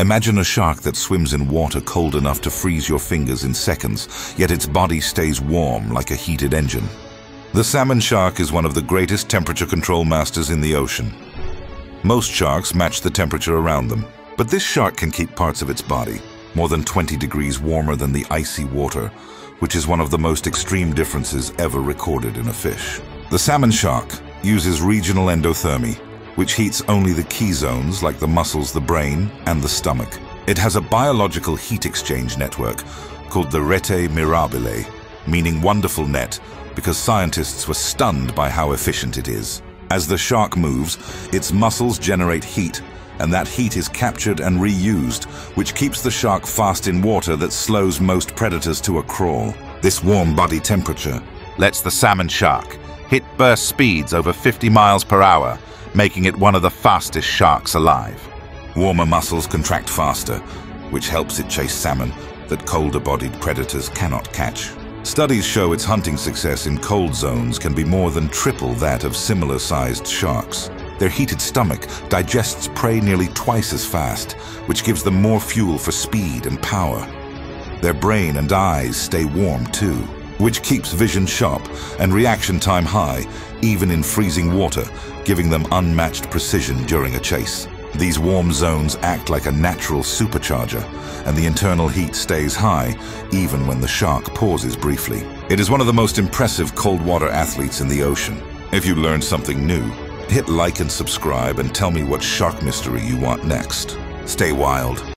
Imagine a shark that swims in water cold enough to freeze your fingers in seconds, yet its body stays warm like a heated engine. The salmon shark is one of the greatest temperature control masters in the ocean. Most sharks match the temperature around them, but this shark can keep parts of its body more than 20 degrees warmer than the icy water, which is one of the most extreme differences ever recorded in a fish. The salmon shark uses regional endothermy, which heats only the key zones like the muscles, the brain, and the stomach. It has a biological heat exchange network called the Rete Mirabile, meaning wonderful net, because scientists were stunned by how efficient it is. As the shark moves, its muscles generate heat, and that heat is captured and reused, which keeps the shark fast in water that slows most predators to a crawl. This warm body temperature lets the salmon shark hit burst speeds over 50 miles per hour, making it one of the fastest sharks alive. Warmer muscles contract faster, which helps it chase salmon that colder-bodied predators cannot catch. Studies show its hunting success in cold zones can be more than triple that of similar-sized sharks. Their heated stomach digests prey nearly twice as fast, which gives them more fuel for speed and power. Their brain and eyes stay warm too, which keeps vision sharp and reaction time high, even in freezing water, giving them unmatched precision during a chase. These warm zones act like a natural supercharger, and the internal heat stays high even when the shark pauses briefly. It is one of the most impressive cold water athletes in the ocean. If you learned something new, hit like and subscribe and tell me what shark mystery you want next. Stay wild.